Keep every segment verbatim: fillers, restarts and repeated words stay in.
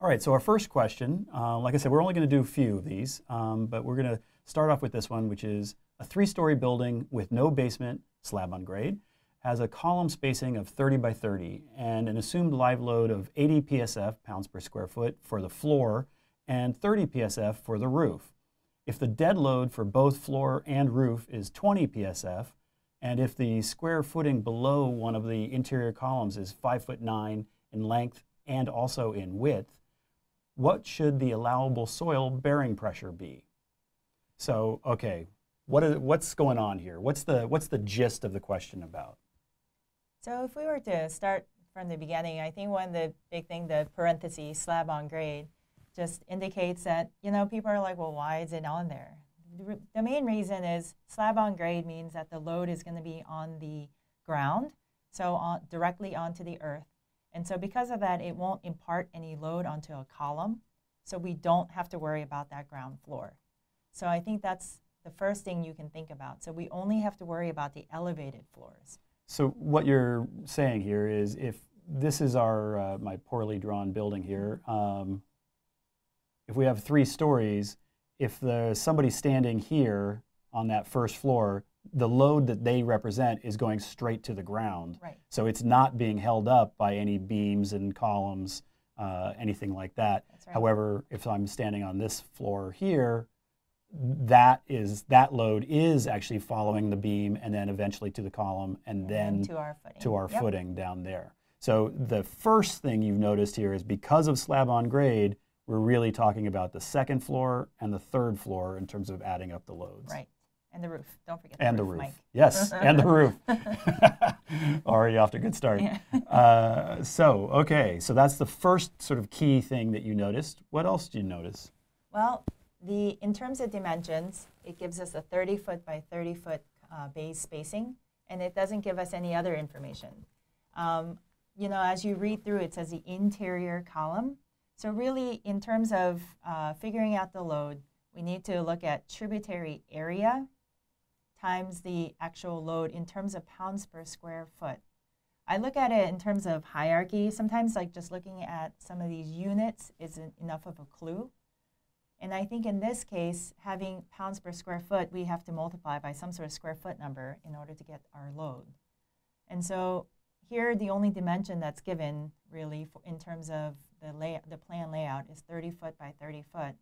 All right, so our first question, uh, like I said, we're only going to do a few of these, um, but we're going to start off with this one, which is a three-story building with no basement, slab on grade, has a column spacing of thirty by thirty and an assumed live load of eighty P S F, pounds per square foot, for the floor and thirty P S F for the roof. If the dead load for both floor and roof is twenty P S F, and if the square footing below one of the interior columns is five foot nine in length and also in width, what should the allowable soil bearing pressure be? So, okay, what is, what's going on here? What's the, what's the gist of the question about? So if we were to start from the beginning, I think one of the big thing, the parentheses, slab on grade, just indicates that, you know, people are like, well, why is it on there? The, the main reason is slab on grade means that the load is going to be on the ground, so on, directly onto the earth. And so because of that, it won't impart any load onto a column, so we don't have to worry about that ground floor. So I think that's the first thing you can think about. So we only have to worry about the elevated floors. So what you're saying here is, if this is our, uh, my poorly drawn building here, um, if we have three stories, if there's somebody standing here on that first floor, the load that they represent is going straight to the ground. Right. So it's not being held up by any beams and columns, uh, anything like that. That's right. However, if I'm standing on this floor here, that is that load is actually following the beam and then eventually to the column and, and then, then to our footing, to our yep. footing down there. So the first thing you've noticed here is, because of slab on grade, we're really talking about the second floor and the third floor in terms of adding up the loads. Right. And the roof. Don't forget the and roof, the roof. Mike. Yes, and the roof. Already off to a good start. Yeah. Uh, so, okay, so that's the first sort of key thing that you noticed. What else did you notice? Well, the in terms of dimensions, it gives us a thirty foot by thirty foot uh, base spacing, and it doesn't give us any other information. Um, you know, as you read through, it says the interior column. So really, in terms of uh, figuring out the load, we need to look at tributary area times the actual load in terms of pounds per square foot. I look at it in terms of hierarchy. Sometimes, like, just looking at some of these units isn't enough of a clue. And I think in this case, having pounds per square foot, we have to multiply by some sort of square foot number in order to get our load. And so here, the only dimension that's given, really, for, in terms of the, lay, the plan layout, is thirty foot by thirty foot.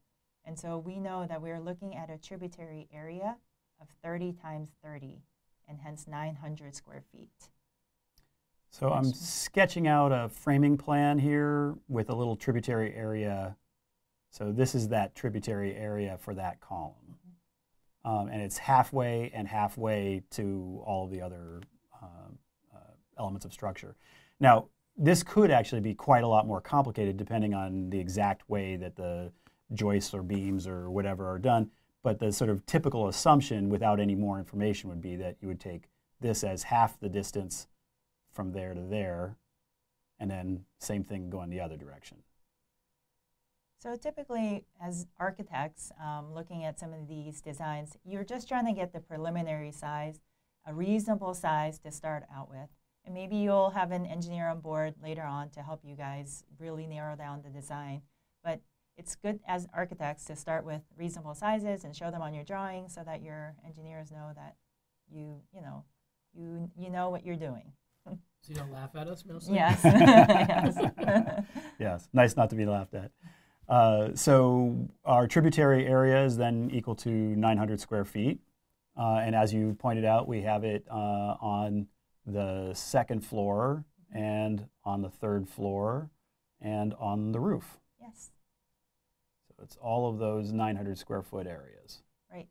And so we know that we're looking at a tributary area of thirty times thirty, and hence nine hundred square feet. So I'm sketching out a framing plan here with a little tributary area. So this is that tributary area for that column. Mm-hmm. um, and it's halfway and halfway to all the other uh, uh, elements of structure. Now, this could actually be quite a lot more complicated depending on the exact way that the joists or beams or whatever are done, but the sort of typical assumption without any more information would be that you would take this as half the distance from there to there, and then same thing going the other direction. So typically, as architects, um, looking at some of these designs, you're just trying to get the preliminary size, a reasonable size to start out with. And maybe you'll have an engineer on board later on to help you guys really narrow down the design. But it's good as architects to start with reasonable sizes and show them on your drawing so that your engineers know that you, you know, you, you know what you're doing. So you don't laugh at us mostly? Yes. Yes. Yes. Nice not to be laughed at. Uh, so our tributary area is then equal to nine hundred square feet. Uh, and as you pointed out, we have it uh, on the second floor and on the third floor and on the roof. Yes. So it's all of those nine hundred square foot areas. Right.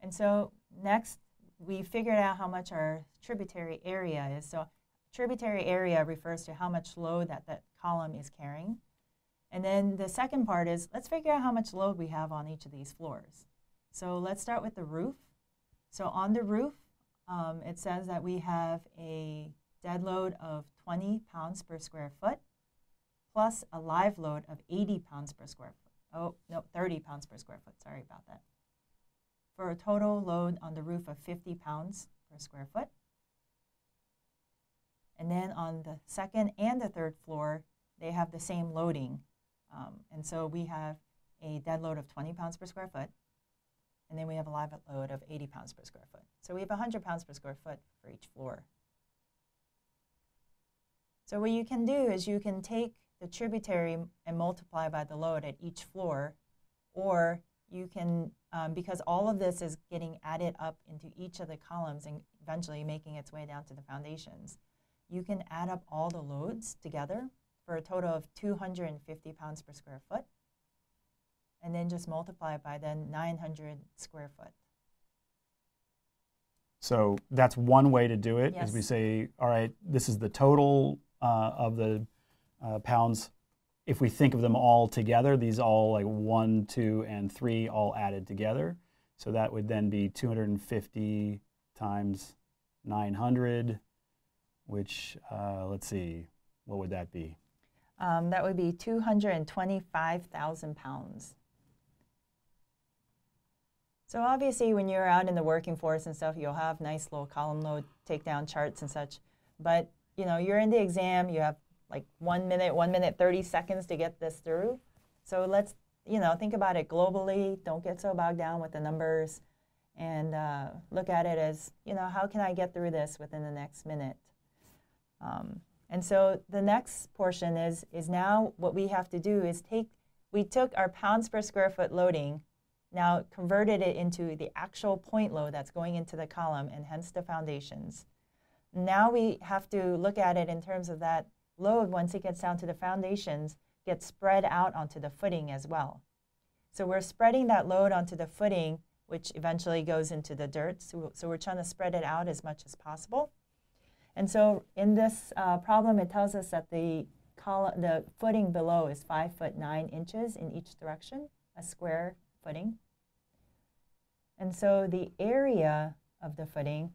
And so next, we figured out how much our tributary area is. So tributary area refers to how much load that that column is carrying. And then the second part is, let's figure out how much load we have on each of these floors. So let's start with the roof. So on the roof, um, it says that we have a dead load of twenty pounds per square foot, plus a live load of eighty pounds per square foot. Oh, no, thirty pounds per square foot, sorry about that. For a total load on the roof of fifty pounds per square foot. And then on the second and the third floor, they have the same loading. Um, and so we have a dead load of twenty pounds per square foot, and then we have a live load of eighty pounds per square foot. So we have one hundred pounds per square foot for each floor. So what you can do is you can take the tributary and multiply by the load at each floor, or you can, um, because all of this is getting added up into each of the columns and eventually making its way down to the foundations, you can add up all the loads together for a total of two hundred fifty pounds per square foot, and then just multiply by then nine hundred square foot. So that's one way to do it, yes. Is we say, all right, this is the total uh, of the uh, pounds. If we think of them all together, these all like one, two, and three all added together. So that would then be two hundred fifty times nine hundred, which, uh, let's see, what would that be? Um, that would be two hundred twenty-five thousand pounds. So obviously when you're out in the working force and stuff, you'll have nice little column load takedown charts and such. But you know, you're in the exam, you have like one minute, one minute, thirty seconds to get this through. So let's, you know, think about it globally. Don't get so bogged down with the numbers, and uh, look at it as, you know, how can I get through this within the next minute? Um, and so the next portion is, is now what we have to do is take, we took our pounds per square foot loading, now converted it into the actual point load that's going into the column and hence the foundations. Now we have to look at it in terms of that load, once it gets down to the foundations, gets spread out onto the footing as well. So we're spreading that load onto the footing, which eventually goes into the dirt. So, so we're trying to spread it out as much as possible. And so in this uh, problem, it tells us that the, column, the footing below is five foot nine inches in each direction, a square footing. And so the area of the footing,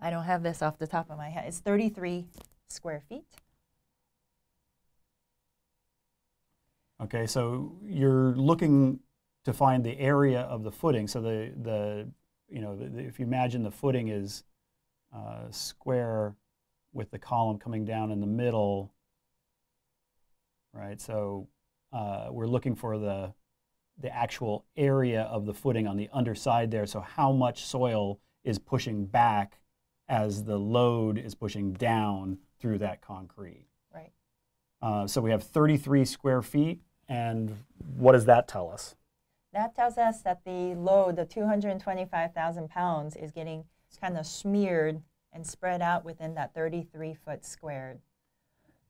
I don't have this off the top of my head, it's thirty-three square feet. Okay, so you're looking to find the area of the footing. So the, the you know, the, the, if you imagine the footing is uh, square with the column coming down in the middle, right? So uh, we're looking for the the actual area of the footing on the underside there. So how much soil is pushing back as the load is pushing down through that concrete. Right. Uh, so we have thirty-three square feet, and what does that tell us? That tells us that the load, the two hundred twenty-five thousand pounds, is getting kind of smeared and spread out within that thirty-three foot squared.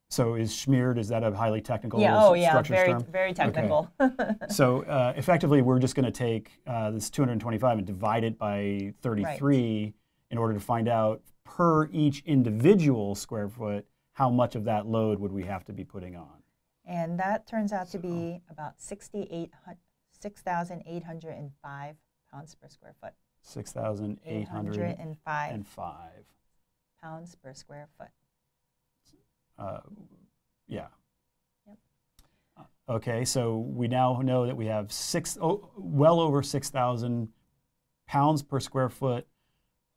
So is smeared, is that a highly technical yeah, oh, yeah, structures very, term? Very technical. Okay. So uh, effectively, we're just gonna take uh, this two hundred twenty-five and divide it by thirty-three, right, in order to find out per each individual square foot, how much of that load would we have to be putting on? And that turns out so. to be about six thousand eight hundred five pounds per square foot. six thousand eight hundred five pounds per square foot. Uh, yeah. Yep. Uh, okay, so we now know that we have six, oh, well over six thousand pounds per square foot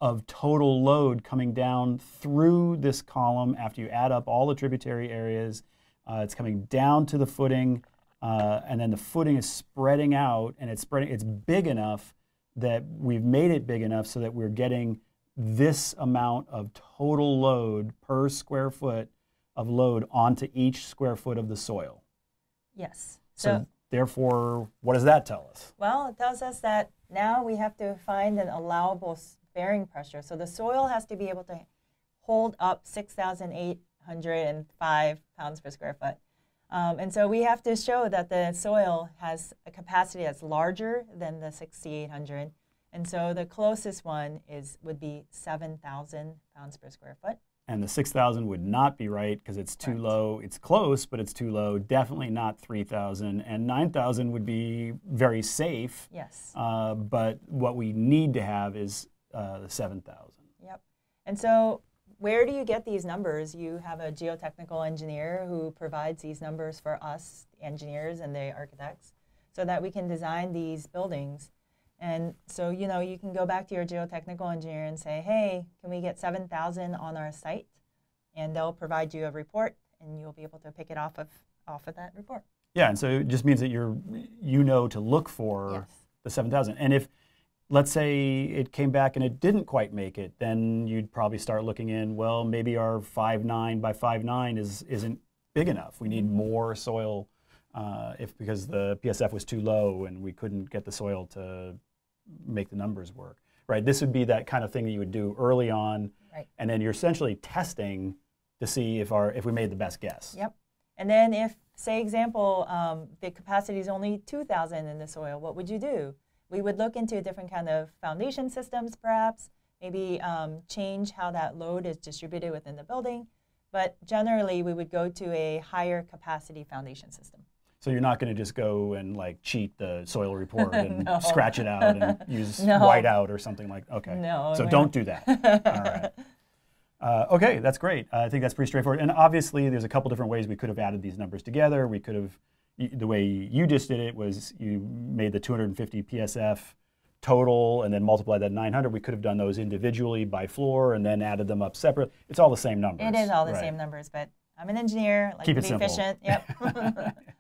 of total load coming down through this column after you add up all the tributary areas. Uh, it's coming down to the footing, uh, and then the footing is spreading out, and it's spreading. It's big enough that we've made it big enough so that we're getting this amount of total load per square foot of load onto each square foot of the soil. Yes. So, so therefore, what does that tell us? Well, it tells us that now we have to find an allowable bearing pressure. So the soil has to be able to hold up six thousand eight hundred five pounds per square foot. Um, and so we have to show that the soil has a capacity that's larger than the six thousand eight hundred. And so the closest one is would be seven thousand pounds per square foot. And the six thousand would not be right because it's too right. low. It's close, but it's too low. Definitely not three thousand. And nine thousand would be very safe. Yes. Uh, but what we need to have is Uh, the seven thousand. Yep. And so where do you get these numbers? You have a geotechnical engineer who provides these numbers for us, engineers and the architects, so that we can design these buildings. And so, you know, you can go back to your geotechnical engineer and say, hey, can we get seven thousand on our site? And they'll provide you a report, and you'll be able to pick it off of, off of that report. Yeah, and so it just means that you're, you know to look for yes. the seven thousand. And if, let's say it came back and it didn't quite make it, then you'd probably start looking in, well, maybe our five nine by five nine is, isn't big enough. We need more soil uh, if because the P S F was too low and we couldn't get the soil to make the numbers work. Right? This would be that kind of thing that you would do early on. Right. And then you're essentially testing to see if, our, if we made the best guess. Yep. And then if, say example, um, the capacity is only two thousand in the soil, what would you do? We would look into different kind of foundation systems perhaps, maybe um, change how that load is distributed within the building. But generally, we would go to a higher capacity foundation system. So you're not going to just go and like cheat the soil report and no. scratch it out and use no. whiteout or something like that. Okay. No, so don't not. do that. All right. Uh, okay, that's great. Uh, I think that's pretty straightforward. And obviously, there's a couple different ways we could have added these numbers together. We could have, the way you just did it was you made the two hundred fifty P S F total and then multiplied that nine hundred. We could have done those individually by floor and then added them up separately. It's all the same numbers. It is all the right. same numbers, but I'm an engineer. Like Keep to be it simple. Efficient. Yep.